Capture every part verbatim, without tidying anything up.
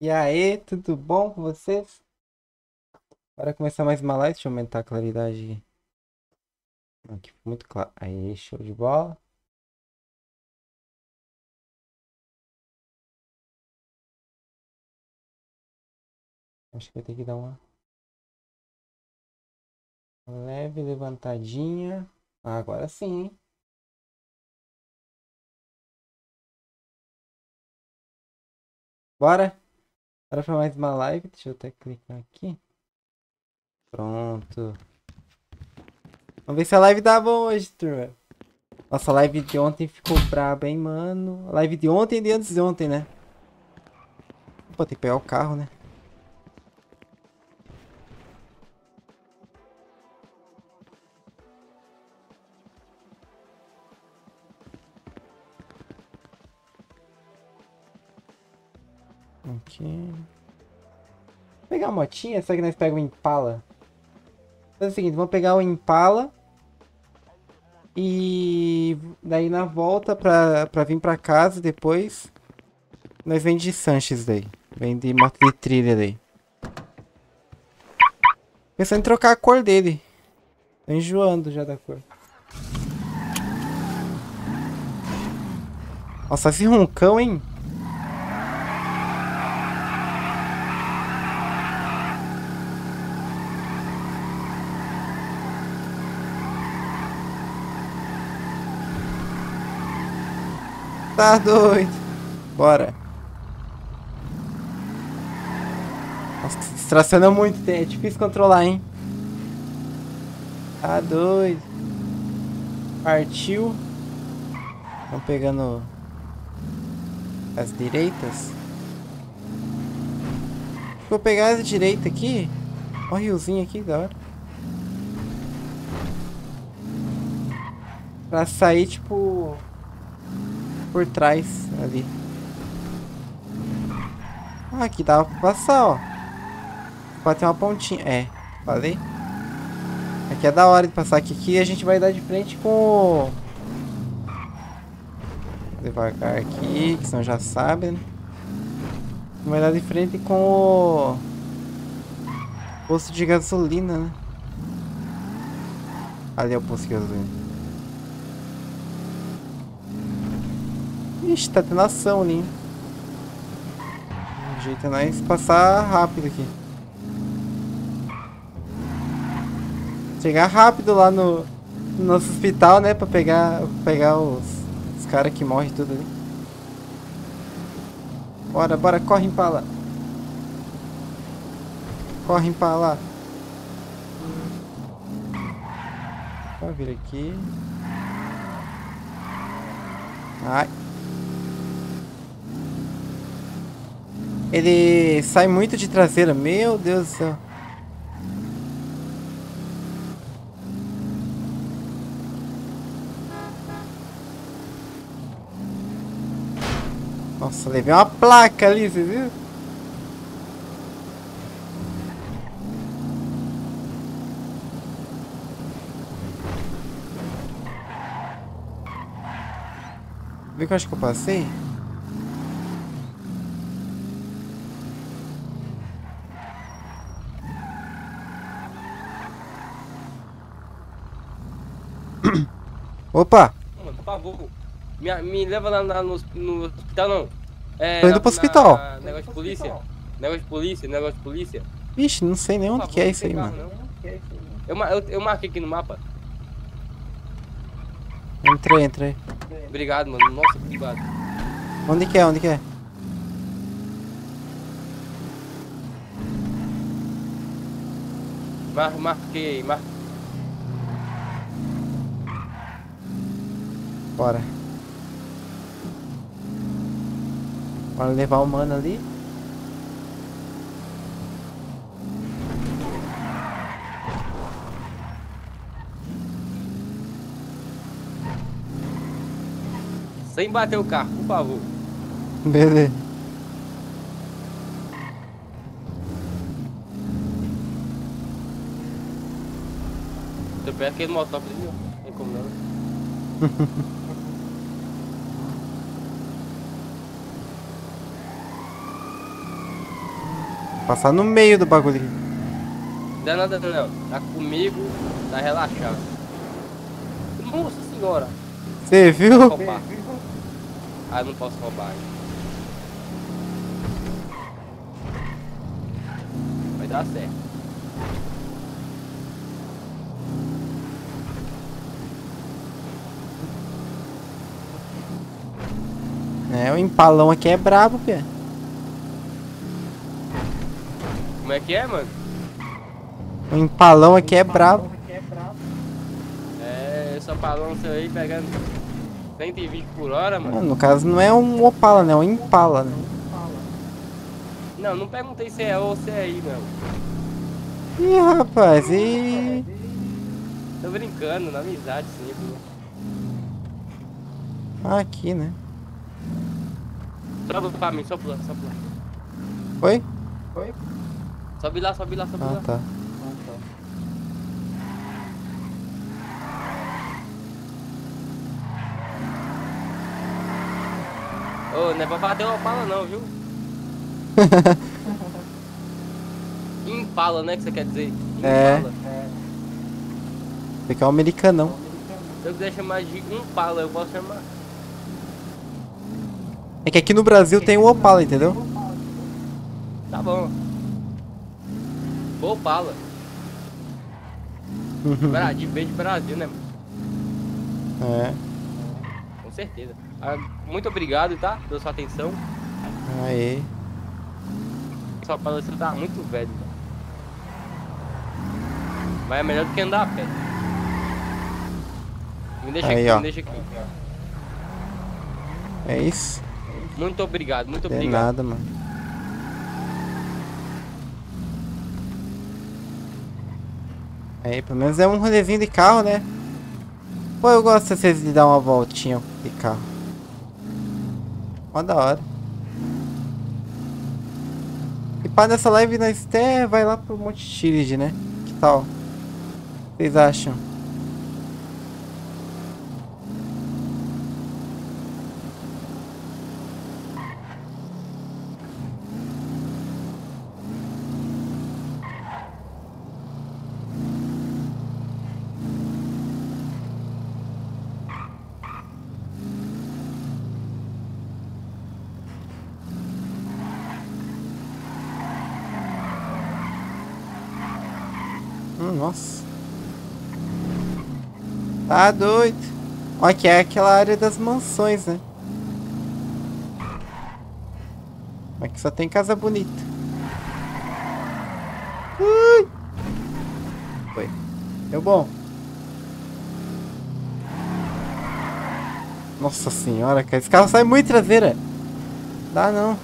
E aí, tudo bom com vocês? Bora começar mais uma live, deixa eu aumentar a claridade aqui, ficou muito claro. Aí, show de bola. Acho que eu tenho que dar uma leve levantadinha. Ah, agora sim, hein? Bora! Bora para mais uma live, deixa eu até clicar aqui. Pronto. Vamos ver se a live dá bom hoje, turma. Nossa, a live de ontem ficou braba, hein, mano. A live de ontem e de antes de ontem, né? Pô, tem que pegar o carro, né? Aqui. Vou pegar a motinha, será que nós pegamos o Impala? Então é o seguinte, vamos pegar o Impala. E daí na volta pra, pra vir pra casa depois. Nós vem de Sanches daí. Vem de moto de trilha daí. Pensando em trocar a cor dele. Tô enjoando já da cor. Nossa, esse roncão, hein? Tá doido. Bora. Nossa, se distraciona muito. É difícil controlar, hein? Tá doido. Partiu. Vamos pegando as direitas. Vou pegar as direitas aqui. Ó o riozinho aqui, da hora. Pra sair, tipo... por trás, ali. Ah, aqui dava pra passar, ó. pode ter uma pontinha. É, falei. Aqui é da hora de passar aqui, aqui a gente vai dar de frente com... Devagar aqui, que senão já sabe, né? Vai dar de frente com o posto de gasolina, né? Ali é o posto de gasolina. Ixi, tá tendo ação ali, hein? O jeito é nós passar rápido aqui. Chegar rápido lá no, no nosso hospital, né? Pra pegar, pegar os... cara que morre tudo ali. Bora, bora, corre pra lá. Corre pra lá. Vai vir aqui. Ai. Ele sai muito de traseira, meu Deus do céu. Nossa, levei uma placa ali, você viu? Vê que eu acho que eu passei. Opa! Por favor, me, me leva lá, lá no, no hospital, não. É, tô indo pro hospital. Na... Negócio de polícia. Negócio de polícia, negócio de polícia. Vixe, não sei nem onde que é isso aí, mano. Eu, eu, eu marquei aqui no mapa. Entrei, entrei. Obrigado, mano. Nossa, obrigado. Onde que é? Onde que é? Mar marquei, marquei. Bora. Bora levar o mano ali. Sem bater o carro, por favor. Beleza. Eu pego aquele motoque ali, ó. Tem como não. Passar no meio do bagulho. Não dá nada não, tá comigo, tá relaxado. Nossa senhora. Você viu? Não posso ah, eu não posso roubar. Vai dar certo. É, o empalão aqui é brabo, pê. Como é que é, mano? O empalão aqui é brabo. É, esse empalão seu aí pegando cento e vinte por hora, mano. No caso não é um Opala, né? É um Impala, né? Não, não perguntei se é ou se é aí, não. Ih, rapaz, e... Tô brincando, na amizade sempre. Ah, aqui, né? Só pra mim, só pula, só pula. Foi? Foi? Sobe lá, sobe lá, sobe ah, lá. Tá. Ah, tá. Ô, não é pra bater uma Opala não, viu? Impala, né, que você quer dizer? Impala. É. É. Tem que é um americanão. Se eu quiser chamar de Impala, eu posso chamar. É que aqui no Brasil tem o Opala, entendeu? Tá bom. Opala. De vez de Brasil, né? É. Com certeza. Ah, muito obrigado, tá? Pela sua atenção. Aê. Só para você tá muito velho, tá? Mas é melhor do que andar a pé. Me deixa aí, aqui, ó. Me deixa aqui. É isso? Muito obrigado, muito obrigado. De nada, mano. Aí, pelo menos é um rolezinho de carro, né? Pô, eu gosto às vezes de dar uma voltinha de carro. Mó da hora. E pá, nessa live nós até vai lá pro Monte Chilid, né? Que tal? Vocês acham? Nossa. Tá doido. Olha que é aquela área das mansões, né? Aqui só tem casa bonita. Ui. Foi. Deu bom. Nossa senhora, cara. Esse carro sai muito traseira. Dá não.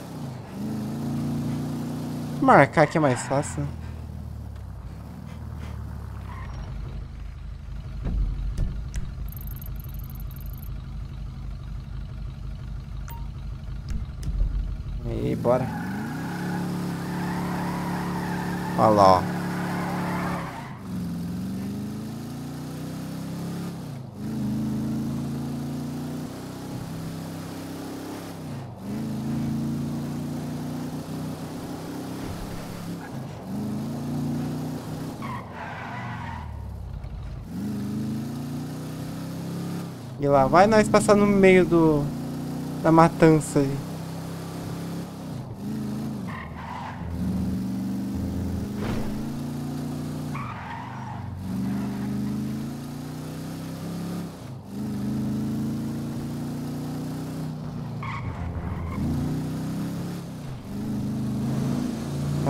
Marcar aqui é mais fácil, né? Bora. Olha lá, ó. E lá vai nós passar no meio do da matança aí.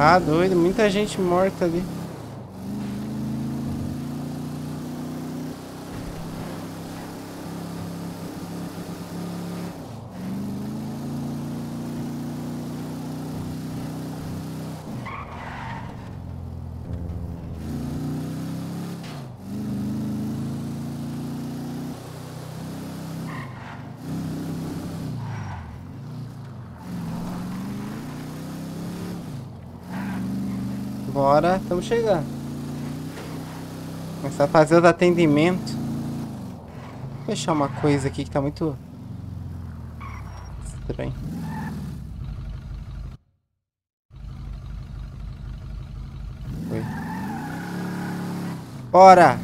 Ah, doido, muita gente morta ali. Bora, estamos chegando. Começar a fazer os atendimentos. Vou fechar uma coisa aqui que tá muito estranho. Oi. Bora!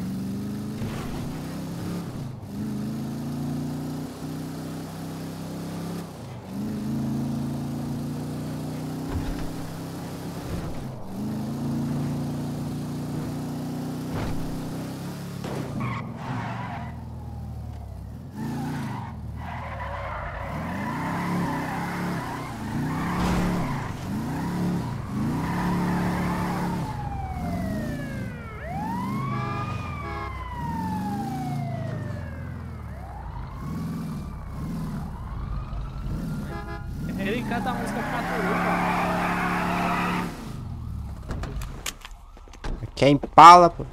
Ele canta a música Caturba. Aqui é Impala, pô.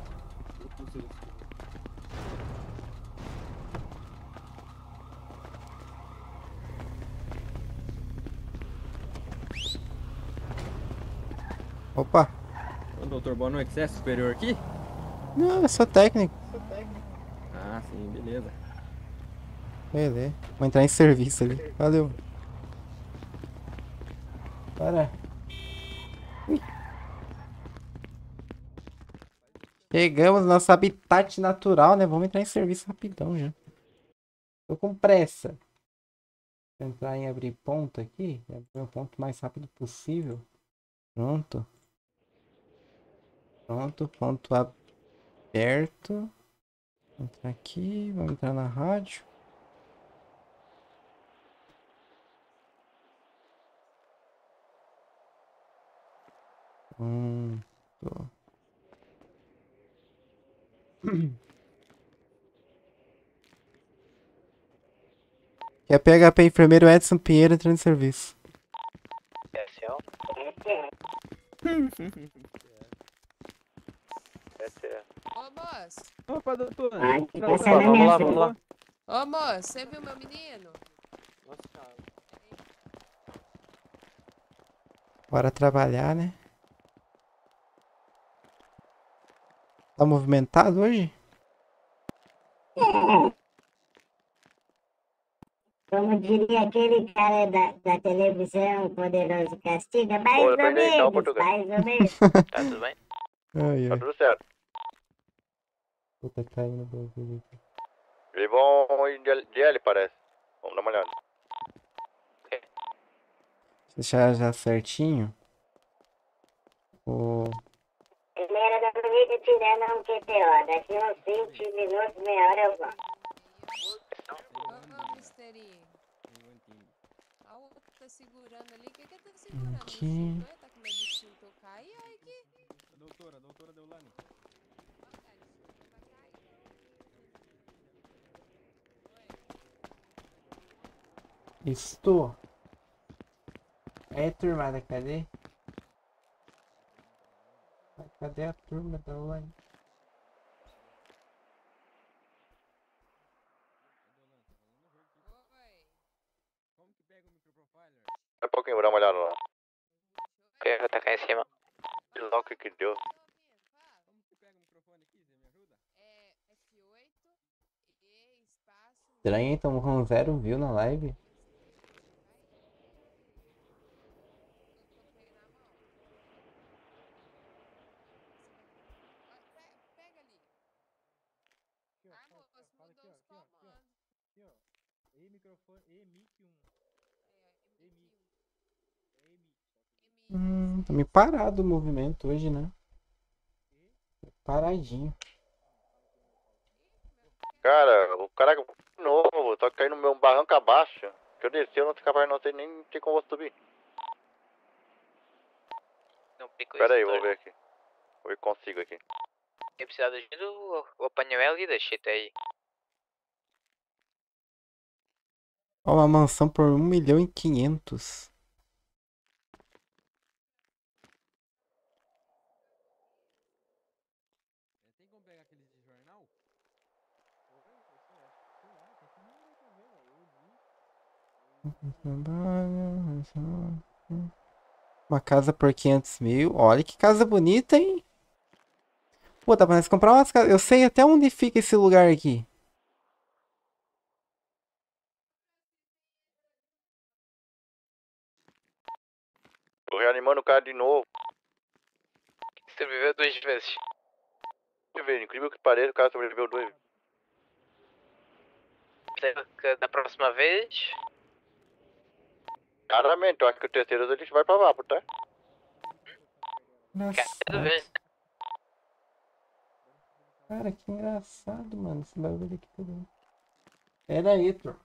Opa. O doutor Bono é excesso superior aqui? Não, eu sou técnico. Sou técnico. Ah, sim, beleza. Beleza. Vou entrar em serviço ali. Valeu. Bora. Ui. Chegamos no nosso habitat natural, né? Vamos entrar em serviço rapidão já. Tô com pressa. Vou entrar em abrir ponto aqui. Abrir o ponto mais rápido possível. Pronto. Pronto, ponto aberto. Vou entrar aqui, vamos entrar na rádio. Hum, tô. É P H P, enfermeiro Edson Pinheiro entrando em serviço. S O? Ô moço! Opa, doutor! Ai, que Opa, vamos lá, vamos lá! Ô moço, você viu meu menino? Nossa, cara. Bora trabalhar, né? Tá movimentado hoje? É. Como diria aquele cara da, da televisão, Poderoso Castiga, mais ou menos, mais ou menos. Tá tudo bem? Ai, ai. Tá tudo certo. Puta, caiu no Brasil. Eles vão de L, parece. Vamos dar uma olhada. Deixar já certinho. O... Primeira da corrida tirando um Q T O. Daqui uns vinte minutos, meia hora eu volto. A outra tá segurando ali. O que que tá segurando? Aqui. Tá com medo de tocar. E aí que... A doutora, a doutora Deulane. Estou. É turma da cadê? Cadê a turma da Deulane? Um pouquinho, dá uma olhada lá. Eu vou tacar em cima. Que louco que deu. Como que pega o microfone aqui? Você me ajuda? É F oito, E, espaço. Estranho, hein? Tamo com zero view na live. Pega ali. Ah, moço, mudou os comandos. Aqui, ó. E microfone, E, mic um. E, mic. Hum, tá meio parado o movimento hoje, né? Paradinho. Cara, o cara é novo, só caindo no meu barranco abaixo. Se eu descer, eu não sou capaz, não sei nem tem como eu subir. Não, pera aí, vou ver aqui. Vou ver se consigo aqui. Eu preciso de ajuda, o painel e da shit aí. Ó, uma mansão por um milhão e quinhentos. Uma casa por quinhentos mil. Olha que casa bonita, hein? Pô, dá pra nós comprar umas casas. Eu sei até onde fica esse lugar aqui. Tô reanimando o cara de novo. Sobreviveu duas vezes. Incrível que pareça, o cara sobreviveu duas vezes. Da próxima vez... Claramente, eu acho que o terceiro a gente vai pra vapo, tá? Nossa. Cara, que engraçado, mano, esse bagulho aqui também. Pera aí, tro.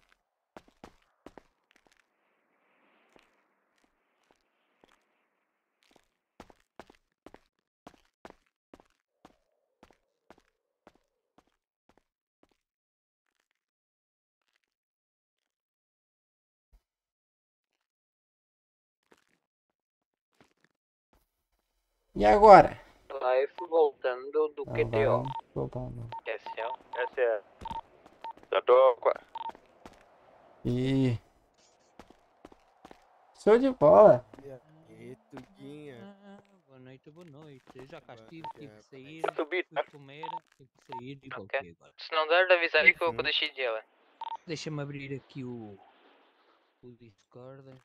E agora? Life voltando do Q T O. Voltando. S L. S L. Já tô com. Ih. Show de bola. E tudinha. Boa noite, boa noite. Já castigo, tive que sair. Subi, tá? Comer, tive que sair de qualquer agora. Se não der, avisar aí que eu deixei de ela. Deixa-me abrir aqui o. O Discord.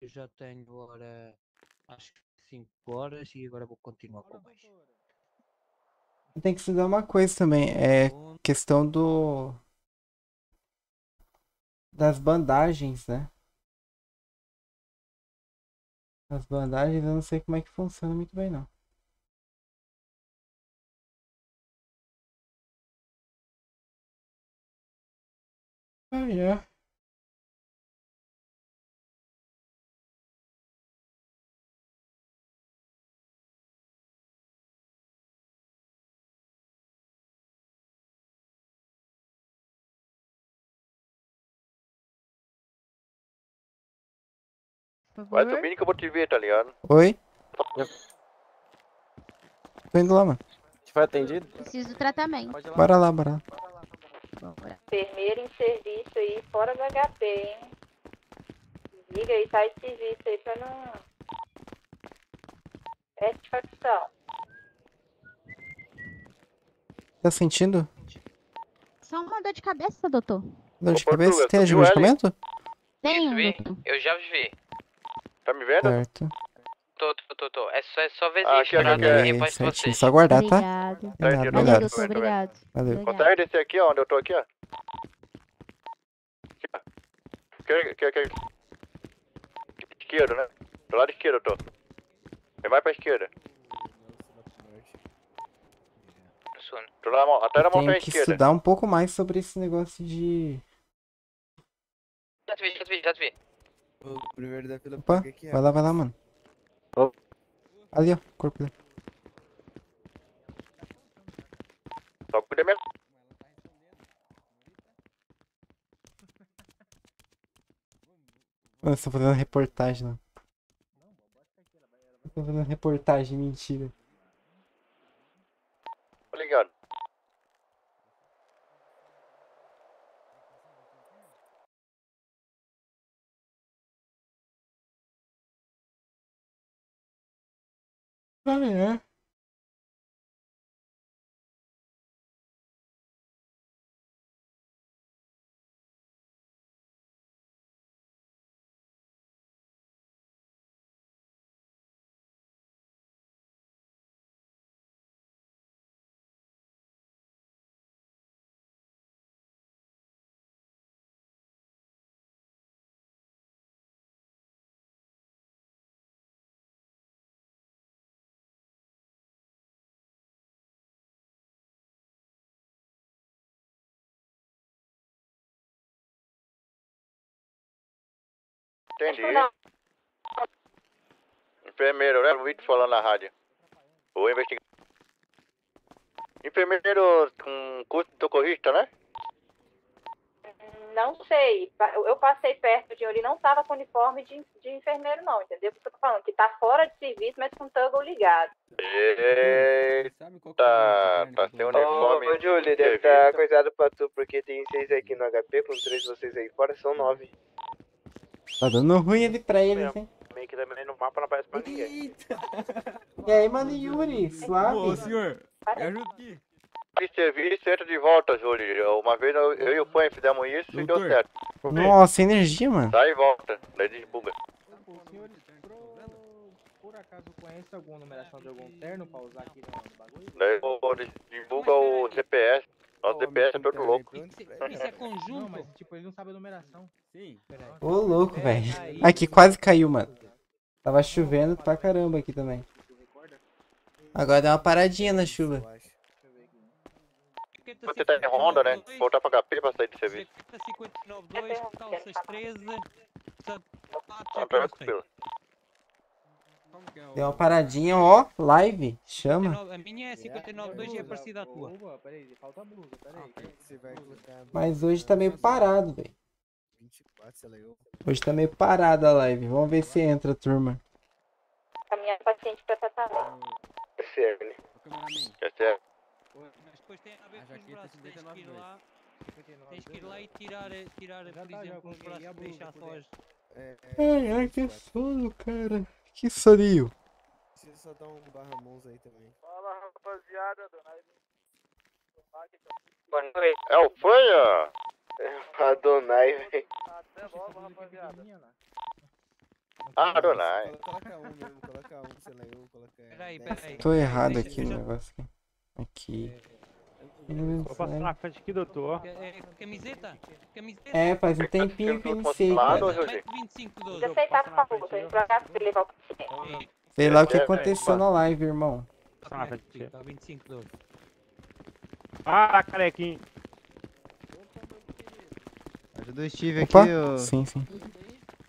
Eu já tenho agora. Acho que. cinco horas e agora vou continuar com mais. Tem que se dar uma coisa também, é questão do das bandagens, né? As bandagens eu não sei como é que funciona muito bem não. Ah, yeah. Vai subindo que eu vou te ver, tá ligado? Oi? Eu... Tô indo lá, mano. Você foi atendido? Preciso do tratamento. Lá. Bora lá, bora lá. Enfermeiro em serviço aí, fora do H P, hein? Liga aí, tá esquisito aí pra não... satisfação. Tá sentindo? Só uma dor de cabeça, doutor. Dor de Ô, cabeça? Portuga, tem medicamento? Tenho, doutor. Eu já vi. Tá me vendo? Certo. Tô, tô, tô, tô. É só, é só ver ah, se é, é só aguardar, tá? Obrigado. Tá obrigado. Valeu, doutor, obrigado. Valeu. Consegue descer aqui, ó, onde eu tô aqui, ó. Que, que, que... Esquerdo, né? Do lado esquerdo eu tô. Você vai pra esquerda. Tô na mão, até na mão pra esquerda. Tem que estudar um pouco mais sobre esse negócio de... Já te vi, já te vi, já te vi. O primeiro da fila... Opa, vai lá, vai lá, mano. Oh. Ali, ó, corpo dele. Só cuida mesmo. Mano, você tá fazendo reportagem, não. Tô fazendo reportagem, mentira. Tô ligado. Ah, é. Entendi. Enfermeiro, né? O Vitor falando na rádio. Vou investigar. Enfermeiro com curso de socorrista, né? Não sei. Eu passei perto de onde não estava com uniforme de, de enfermeiro, não, entendeu? Porque eu tô falando que tá fora de serviço, mas com o toggle ligado. Eita, pra ter uniforme. Ô, Júlio, deve estar coisado pra tu, porque tem seis aqui no H P, com três de vocês aí fora, são nove. Tá dando ruim ali pra eles, hein? Meio que também no mapa não aparece pra ninguém. Eita. E aí, mano, Yuri? Suave? Ô, senhor, me ajuda aqui. Serviço, entra de volta, Júlio. Uma vez eu, eu e o Pan fizemos isso doutor. E deu certo. Nossa, energia, mano. Sai e volta, daí desbuga. O senhor, por acaso, conhece alguma numeração de algum terno pra usar aqui no bagulho? Daí desbuga o C P S. Nossa, D P S é todo louco. Isso é conjunto? Não, mas tipo, eles não sabem a numeração. Sim. Ô, louco, velho. Aqui quase caiu, mano. Tava chovendo pra caramba aqui também. Agora dá uma paradinha na chuva. Você tá em Honda, né? Voltar pra H P pra sair do serviço. cinquenta e nove, dois, calças treze, sapato. Deu uma paradinha, ó, live, chama. A minha é cinquenta e nove, dois e é parecida à tua. Mas hoje tá meio parado, velho. Hoje tá meio parada a live, vamos ver se entra, turma. Caminhar paciente pra tratamento. É certo, né? É certo. Mas depois tem a ver com os braços, tens que ir lá. Tens que ir lá e tirar, tirar por exemplo, os braços e deixar só as... Ai, ai, que sono, cara. Que soninho. Preciso só dar um barra mons aí também. Fala, rapaziada. Boa noite. É o Fanha? É o Adonai, velho. Até logo, rapaziada. Ah, Adonai. Coloca um mesmo, coloca um, sei lá, eu coloco... Peraí, peraí. Tô errado aqui no negócio. Aqui. Vou passar na frente aqui, doutor. Camiseta? Camiseta? É, faz um tempinho que eu não sei, vinte e cinco, doze. Já sei, tá, por favor. Tô indo pra cá pra levar o paciente. Sei lá o que aconteceu na live, irmão. Passa na frente aqui. Tá, vinte e cinco, doze. Para, carequinho. Ajuda o Steve aqui, ô... Sim, sim.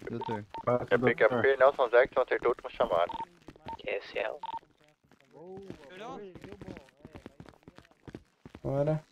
Doutor. É porque a P, Nelson Jackson acertou o último chamado. Q S L. Melhorou? Bora.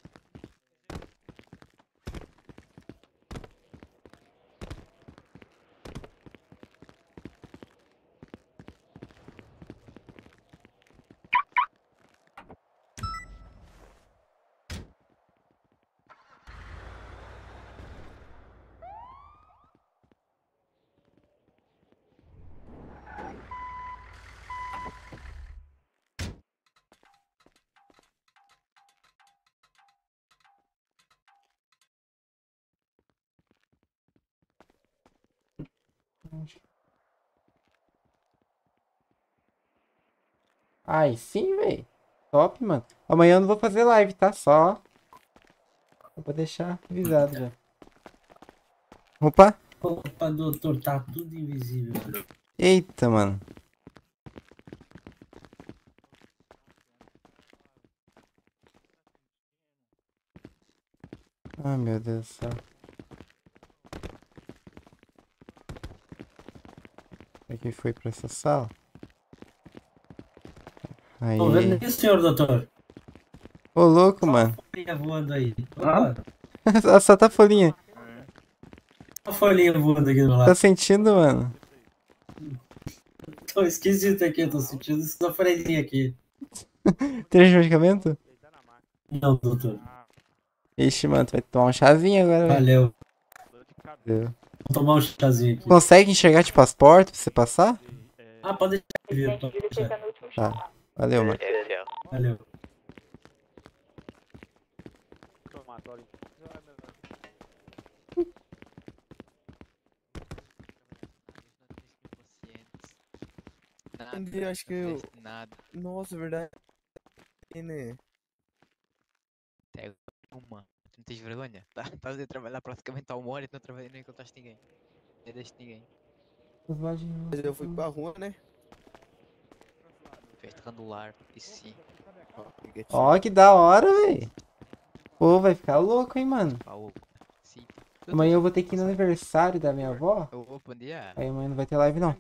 Aí sim, velho. Top, mano. Amanhã eu não vou fazer live, tá? Só. Eu vou deixar avisado já. Opa. Opa, doutor, tá tudo invisível. Eita, mano. Ai, meu Deus do céu. Aqui foi pra essa sala. Aí. Tô vendo isso, senhor doutor. Ô, louco, mano. Só voando aí. Ah? Só tá folhinha. Só folhinha voando aqui do lado. Tá sentindo, mano? Tô esquisito aqui, eu tô sentindo só folhinha aqui. Tem medicamento? Não, doutor. Ixi, mano, tu vai tomar um chazinho agora. Valeu. Valeu. Vou tomar um chazinho aqui. Consegue enxergar, tipo, as portas pra você passar? Ah, pode deixar. Tá, valeu, mano. Valeu. Entendi, acho que eu... Nossa, verdade. Pega uma. Tu não tens vergonha? Estás a trabalhar praticamente ao uma hora e tu não trabalhas, nem encontraste ninguém. Nem deixaste ninguém. Eu fui pra rua, né? Festa candular, isso sim. Ó, que da hora, véi. Pô, vai ficar louco, hein, mano. Sim. Amanhã eu vou ter que ir no aniversário da minha avó. Aí amanhã não vai ter live, não.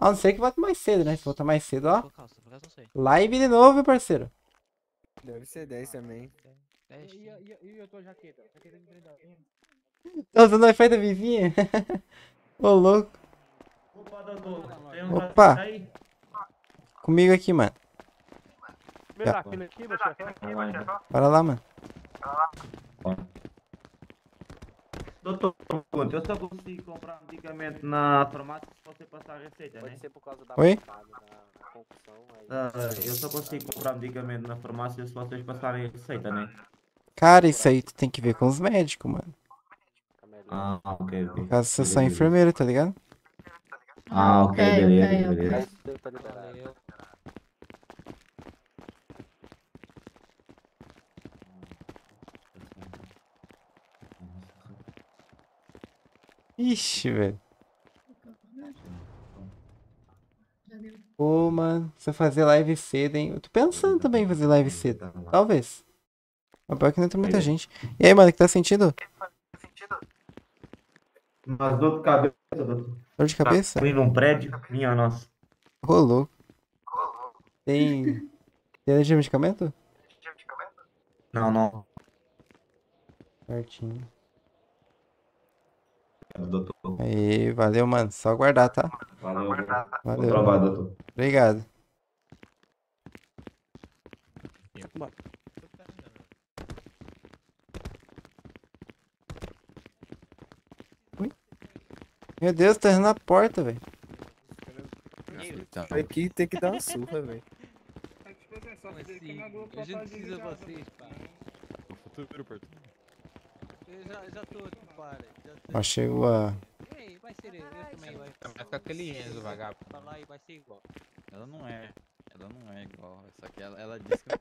A não ser que volta mais cedo, né? Se voltar mais cedo, ó. Live de novo, meu parceiro. Deve ser dez também. E eu tô jaqueta. Tô usando o Wi-Fi da vizinha? Ô, louco. Opa, doutor. Opa. Comigo aqui, mano. Bora lá, mano. Doutor, eu só consigo comprar medicamento na farmácia se você passar a receita, né? Pode ser por causa da Oi? Bancada, da confusão, aí... ah, eu só consigo comprar medicamento na farmácia se vocês passarem a receita, né? Cara, isso aí tu tem que ver com os médicos, mano. Ah, ok. No caso, você só é enfermeiro, tá ligado? Ah, ok, okay beleza, okay, beleza. beleza. Ixi, velho. Pô, mano, se eu fazer live cedo, hein? Eu tô pensando também em fazer live cedo. Talvez. Mas pior que não tem muita gente. E aí, mano, o que tá sentindo? Mas dor de cabeça, doutor. Dor de cabeça? Fui num prédio, minha nossa. Rolou. Tem. Tem alergia ao medicamento? Não, não. Certinho. Doutor. Aí, valeu, mano. Só aguardar, tá? Valeu. Valeu. Trabalho, doutor. Obrigado. Ui. Meu Deus, tá indo na porta, velho. Aqui tem que dar uma surra, velho. A gente precisa de vocês, pai. O futuro perto. Eu já, já tô aqui, para. Ó, chegou a... Ei, vai ser eu, eu também, vai. Vai ficar aquele Enzo, vagabundo. Falar e vai ser igual. Ela não é, ela não é igual. Só que ela, ela disse que...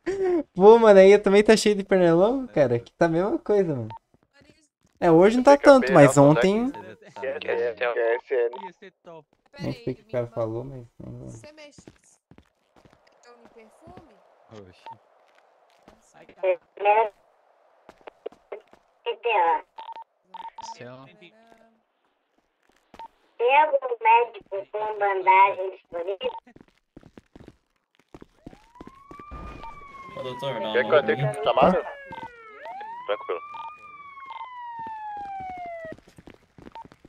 Pô, mano, aí eu também tá cheio de pernilongo, é, cara. Aqui tá a mesma coisa, mano. É, hoje não tá tanto, mas ontem... Não sei o que o cara falou, mas... Você mexe... Então, no perfume? Oxi. Sai, cara. Tem algum médico com bandagem disponível? Ô, doutor, não. Quer que eu tenha que chamar? Tranquilo.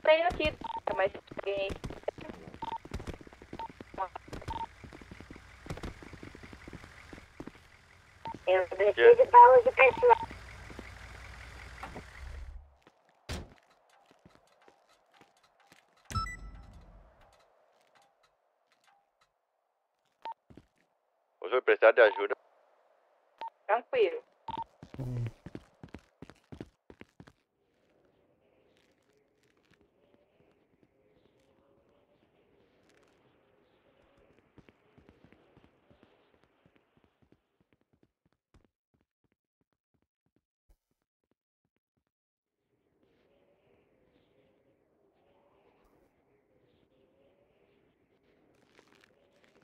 Tenho aqui, mas ninguém. Eu preciso para uso pessoal. Precisar de ajuda. Tranquilo.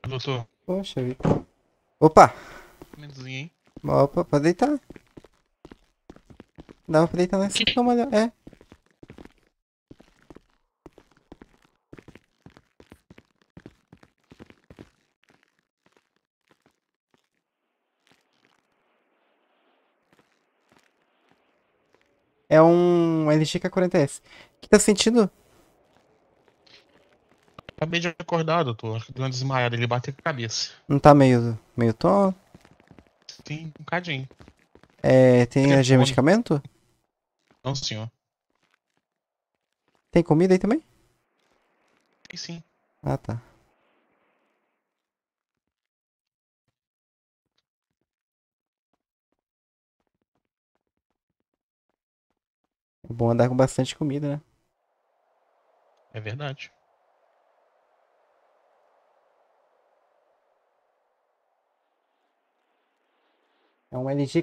doutor. Poxa vida. Opa! Menuzinho, hein? Opa, pode deitar. Dá pra deitar nessa cama, olha. É. É um L G K quarenta S. O que tá sentindo? Acabei de acordar, doutor. Acho que deu uma desmaiada. Ele bateu com a cabeça. Não tá meio, meio tom? Tem um cadinho. É, tem L G medicamento? Não, senhor. Tem comida aí também? Tem sim. Ah, tá. É bom andar com bastante comida, né? É verdade. É um L G